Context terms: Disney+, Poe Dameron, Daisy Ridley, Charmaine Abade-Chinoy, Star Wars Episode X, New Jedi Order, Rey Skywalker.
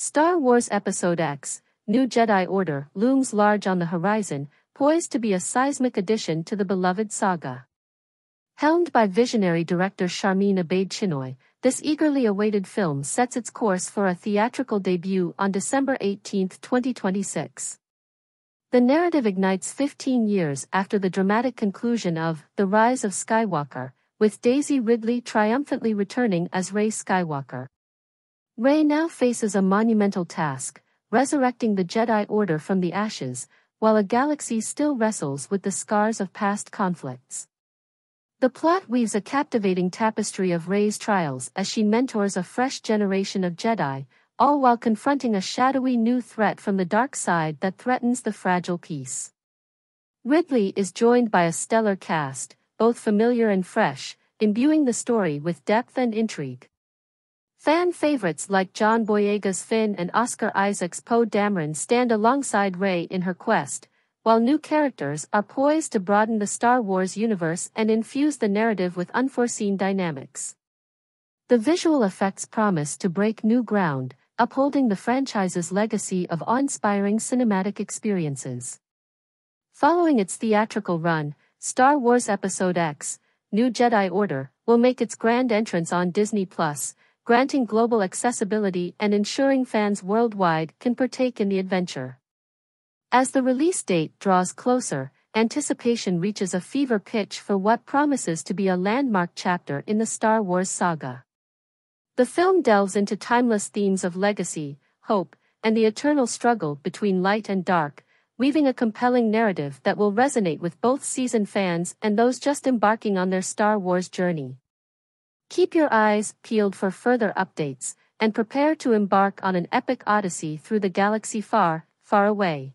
Star Wars Episode X, New Jedi Order looms large on the horizon, poised to be a seismic addition to the beloved saga. Helmed by visionary director Charmaine Abade-Chinoy, this eagerly awaited film sets its course for a theatrical debut on December 18, 2026. The narrative ignites 15 years after the dramatic conclusion of The Rise of Skywalker, with Daisy Ridley triumphantly returning as Rey Skywalker. Rey now faces a monumental task, resurrecting the Jedi Order from the ashes, while a galaxy still wrestles with the scars of past conflicts. The plot weaves a captivating tapestry of Rey's trials as she mentors a fresh generation of Jedi, all while confronting a shadowy new threat from the dark side that threatens the fragile peace. Ridley is joined by a stellar cast, both familiar and fresh, imbuing the story with depth and intrigue. Fan favorites like John Boyega's Finn and Oscar Isaac's Poe Dameron stand alongside Rey in her quest, while new characters are poised to broaden the Star Wars universe and infuse the narrative with unforeseen dynamics. The visual effects promise to break new ground, upholding the franchise's legacy of awe-inspiring cinematic experiences. Following its theatrical run, Star Wars Episode X, New Jedi Order, will make its grand entrance on Disney+, granting global accessibility and ensuring fans worldwide can partake in the adventure. As the release date draws closer, anticipation reaches a fever pitch for what promises to be a landmark chapter in the Star Wars saga. The film delves into timeless themes of legacy, hope, and the eternal struggle between light and dark, weaving a compelling narrative that will resonate with both seasoned fans and those just embarking on their Star Wars journey. Keep your eyes peeled for further updates, and prepare to embark on an epic odyssey through the galaxy far, far away.